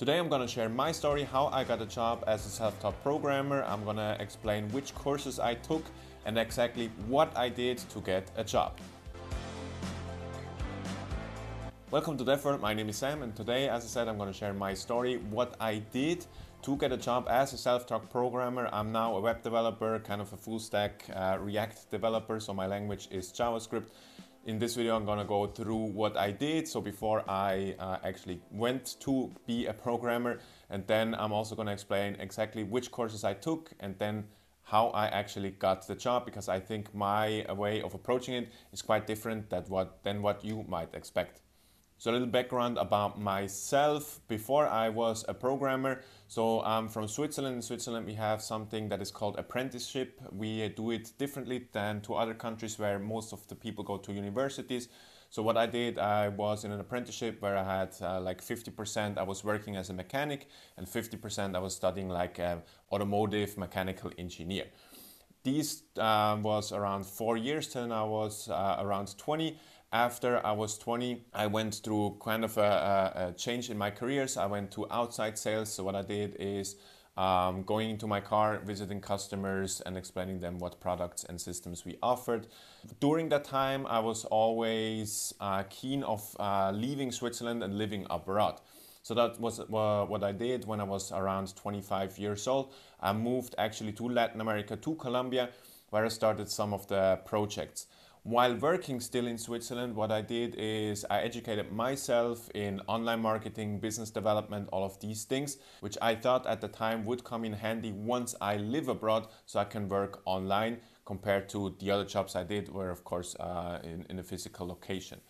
Today I'm gonna share my story, how I got a job as a self-taught programmer. I'm gonna explain which courses I took and exactly what I did to get a job. Welcome to DevWorld, my name is Sam, and today, as I said, I'm gonna share my story, what I did to get a job as a self-taught programmer. I'm now a web developer, kind of a full-stack React developer, so my language is JavaScript. In this video, I'm gonna go through what I did, so before I actually went to be a programmer, and then I'm also gonna explain exactly which courses I took, and then how I actually got the job, because I think my way of approaching it is quite different than what you might expect. So a little background about myself before I was a programmer. So I'm from Switzerland. In Switzerland we have something that is called apprenticeship. We do it differently than to other countries where most of the people go to universities. So what I did, I was in an apprenticeship where I had like 50% I was working as a mechanic and 50% I was studying like an automotive mechanical engineer. These was around 4 years till I was around 20. After I was 20, I went through kind of a change in my careers. I went to outside sales. So what I did is going into my car, visiting customers and explaining them what products and systems we offered. During that time, I was always keen of leaving Switzerland and living abroad. So that was what I did when I was around 25 years old. I moved actually to Latin America, to Colombia, where I started some of the projects. While working still in Switzerland, what I did is I educated myself in online marketing, business development, all of these things, which I thought at the time would come in handy once I live abroad so I can work online compared to the other jobs I did were, of course, in a physical location.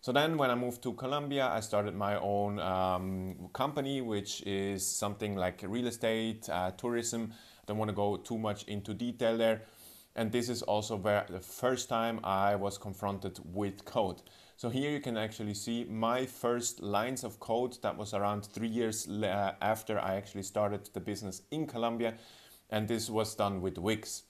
So then when I moved to Colombia, I started my own company, which is something like real estate, tourism. I don't want to go too much into detail there. And this is also where the first time I was confronted with code. So here you can actually see my first lines of code. That was around 3 years after I actually started the business in Colombia. And this was done with Wix.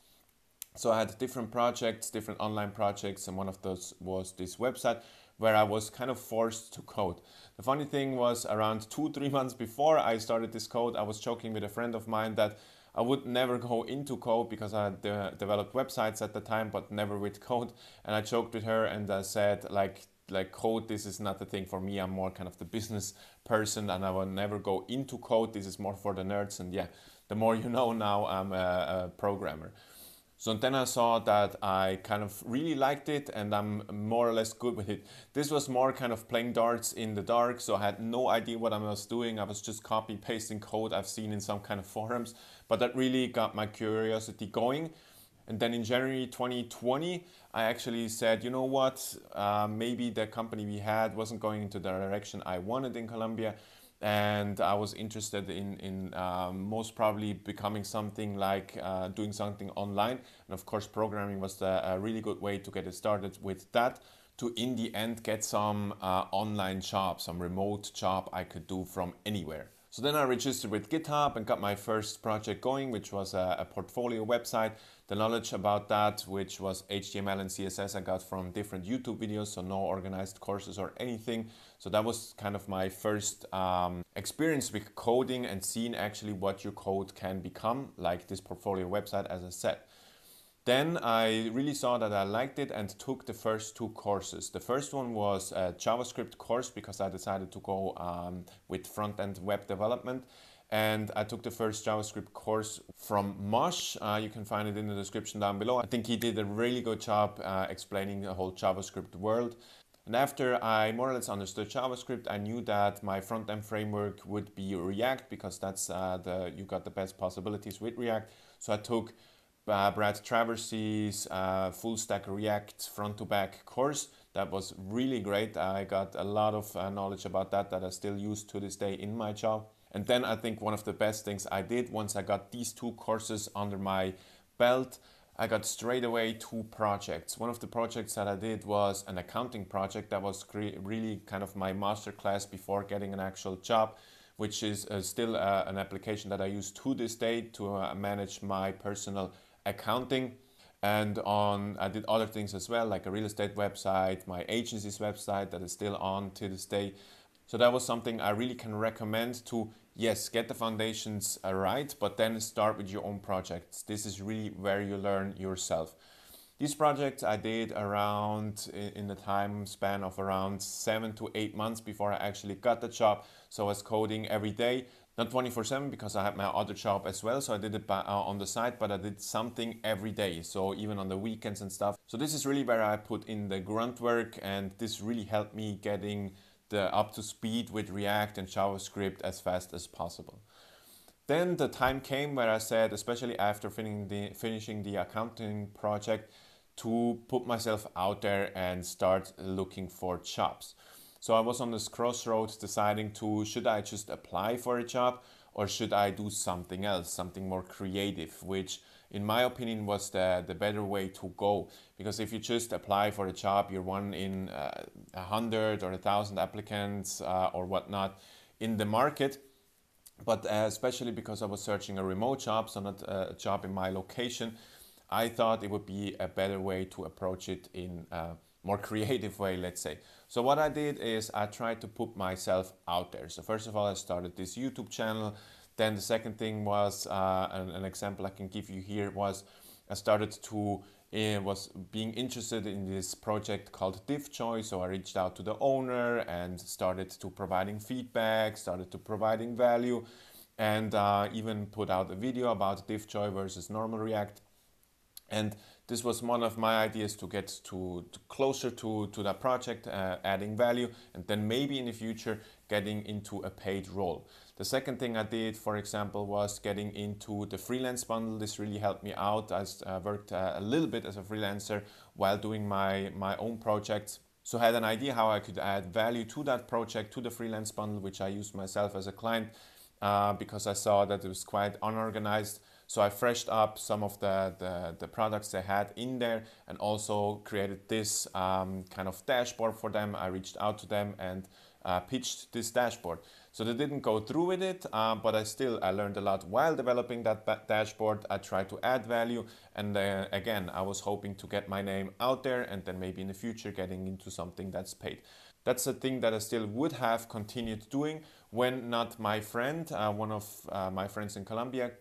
So I had different projects, different online projects. And one of those was this website where I was kind of forced to code. The funny thing was around 2-3 months before I started this code, I was joking with a friend of mine that I would never go into code because I developed websites at the time, but never with code. And I joked with her and I said, like code, this is not the thing for me. I'm more kind of the business person and I will never go into code. This is more for the nerds. And yeah, the more you know now, I'm a programmer. So then I saw that I kind of really liked it and I'm more or less good with it. This was more kind of playing darts in the dark. So I had no idea what I was doing. I was just copy pasting code I've seen in some kind of forums, but that really got my curiosity going. And then in January 2020, I actually said, you know what, maybe the company we had wasn't going into the direction I wanted in Colombia. And I was interested in most probably becoming something like doing something online. And of course, programming was a really good way to get it started with that to, in the end, get some online job, some remote job I could do from anywhere. So then I registered with GitHub and got my first project going, which was a portfolio website. The knowledge about that, which was HTML and CSS, I got from different YouTube videos, so no organized courses or anything. So that was kind of my first experience with coding and seeing actually what your code can become, like this portfolio website, as I said. Then I really saw that I liked it and took the first two courses. The first one was a JavaScript course because I decided to go with front-end web development. And I took the first JavaScript course from Mosh. You can find it in the description down below. I think he did a really good job explaining the whole JavaScript world. And after I more or less understood JavaScript, I knew that my front-end framework would be React because that's you got the best possibilities with React. So I took Brad Traversy's full stack React front to back course. That was really great. I got a lot of knowledge about that I still use to this day in my job. And then I think one of the best things I did once I got these two courses under my belt, I got straight away two projects. One of the projects that I did was an accounting project. That was really kind of my masterclass before getting an actual job, which is still an application that I use to this day to manage my personal accounting. And I did other things as well, like a real estate website, my agency's website that is still on to this day. So that was something I really can recommend to, yes, get the foundations right, but then start with your own projects. This is really where you learn yourself. These projects I did around in the time span of around 7 to 8 months before I actually got the job. So I was coding every day, not 24/7 because I had my other job as well. So I did it on the side, but I did something every day. So even on the weekends and stuff. So this is really where I put in the grunt work, and this really helped me getting up to speed with React and JavaScript as fast as possible. Then the time came where I said, especially after finishing the accounting project, to put myself out there and start looking for jobs. So I was on this crossroads deciding to, should I just apply for a job or should I do something else, something more creative, which in my opinion was the better way to go. Because if you just apply for a job, you're one in 100 or 1,000 applicants or whatnot in the market. But especially because I was searching a remote job, so not a job in my location, I thought it would be a better way to approach it in a more creative way, let's say. So what I did is I tried to put myself out there. So first of all, I started this YouTube channel. Then the second thing was, an example I can give you here was, I started to, was being interested in this project called DivJoy. So I reached out to the owner and started to providing feedback, started to providing value, and even put out a video about DivJoy versus normal React. And this was one of my ideas to get to closer to that project, adding value, and then maybe in the future getting into a paid role. The second thing I did, for example, was getting into the freelance bundle. This really helped me out. I worked a little bit as a freelancer while doing my own projects. So I had an idea how I could add value to that project, to the freelance bundle, which I used myself as a client because I saw that it was quite unorganized. So I freshed up some of the products they had in there and also created this kind of dashboard for them. I reached out to them and pitched this dashboard. So they didn't go through with it, but I learned a lot while developing that dashboard. I tried to add value, and again, I was hoping to get my name out there and then maybe in the future getting into something that's paid. That's the thing that I still would have continued doing when not my friend, one of my friends in Colombia,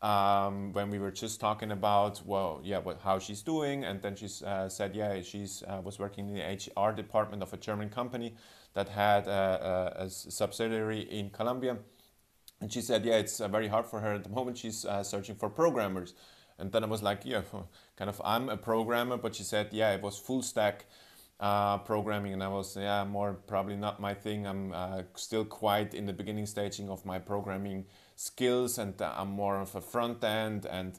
when we were just talking about, well, yeah, how she's doing, and then she said, yeah, she's was working in the HR department of a German company that had a subsidiary in Colombia, and she said, yeah, it's very hard for her at the moment. She's searching for programmers, and then I was like, yeah, kind of, I'm a programmer, but she said, yeah, it was full stack programming, and I was, yeah, more probably not my thing. I'm still quite in the beginning staging of my programming skills, and I'm more of a front end, and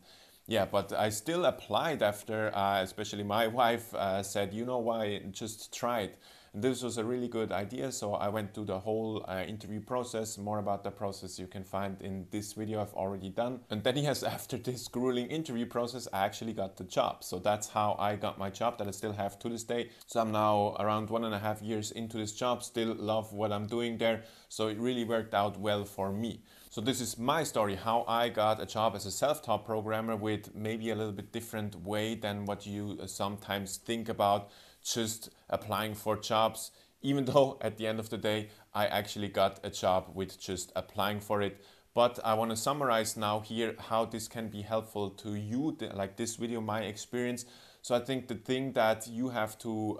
yeah, but I still applied after, especially my wife said, you know why, just try it. And this was a really good idea, so I went through the whole interview process. More about the process you can find in this video I've already done. And then yes, after this grueling interview process, I actually got the job. So that's how I got my job that I still have to this day. So I'm now around 1.5 years into this job, still love what I'm doing there. So it really worked out well for me. So this is my story, how I got a job as a self-taught programmer with maybe a little bit different way than what you sometimes think about just applying for jobs, even though at the end of the day, I actually got a job with just applying for it. But I want to summarize now here how this can be helpful to you, like this video, my experience. So I think the thing that you have to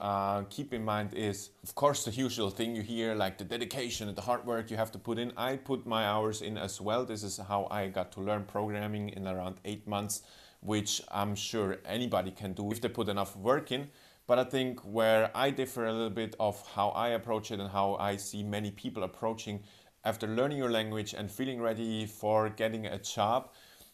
keep in mind is, of course, the usual thing you hear, like the dedication and the hard work you have to put in. I put my hours in as well. This is how I got to learn programming in around 8 months, which I'm sure anybody can do if they put enough work in. But I think where I differ a little bit of how I approach it and how I see many people approaching after learning your language and feeling ready for getting a job,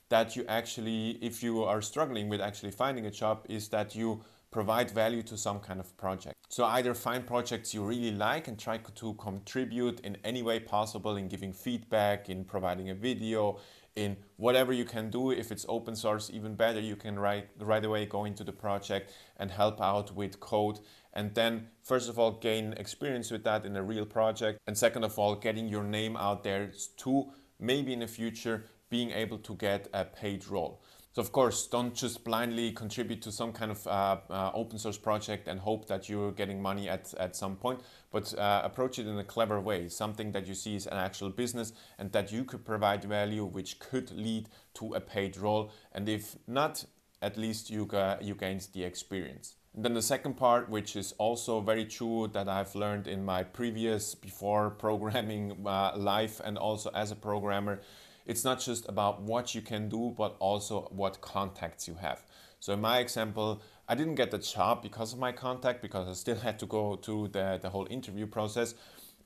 that you actually, if you are struggling with actually finding a job, is that you provide value to some kind of project. So either find projects you really like and try to contribute in any way possible, in giving feedback, in providing a video, in whatever you can do. If it's open source, even better, you can right away go into the project and help out with code. And then, first of all, gain experience with that in a real project. And second of all, getting your name out there to maybe in the future, being able to get a paid role. So of course, don't just blindly contribute to some kind of open source project and hope that you're getting money at some point, but approach it in a clever way, something that you see is an actual business and that you could provide value which could lead to a paid role. And if not, at least you gained the experience. And then the second part, which is also very true that I've learned in my previous before programming life and also as a programmer, it's not just about what you can do, but also what contacts you have. So in my example, I didn't get the job because of my contact, because I still had to go through the whole interview process,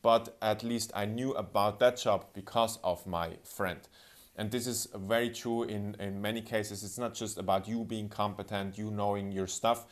but at least I knew about that job because of my friend. And this is very true in many cases. It's not just about you being competent, you knowing your stuff.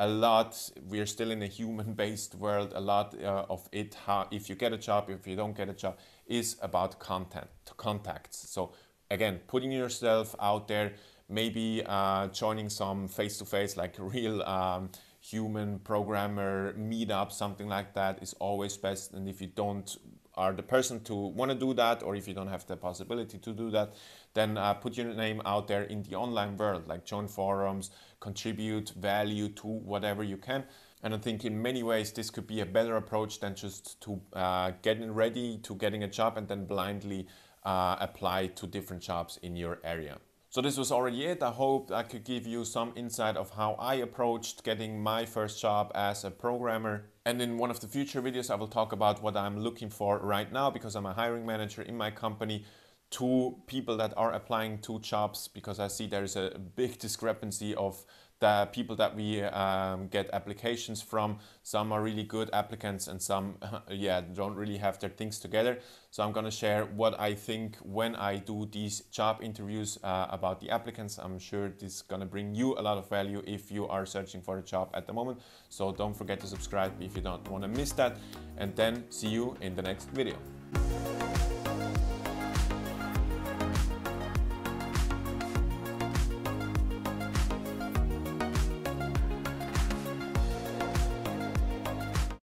A lot, we're still in a human-based world, a lot of it, how, if you get a job, if you don't get a job, is about contacts. So again, putting yourself out there, maybe joining some face-to-face, like real human programmer meetup, something like that is always best. And if you don't are the person to want to do that, or if you don't have the possibility to do that, then put your name out there in the online world, like join forums, contribute value to whatever you can. And I think in many ways this could be a better approach than just to getting ready to getting a job and then blindly apply to different jobs in your area. So this was already it. I hope I could give you some insight of how I approached getting my first job as a programmer. And in one of the future videos, I will talk about what I'm looking for right now, because I'm a hiring manager in my company, to people that are applying to jobs, because I see there is a big discrepancy of the people that we get applications from. Some are really good applicants and some don't really have their things together. So I'm gonna share what I think when I do these job interviews about the applicants. I'm sure this is gonna bring you a lot of value if you are searching for a job at the moment. So don't forget to subscribe if you don't wanna miss that. And then see you in the next video.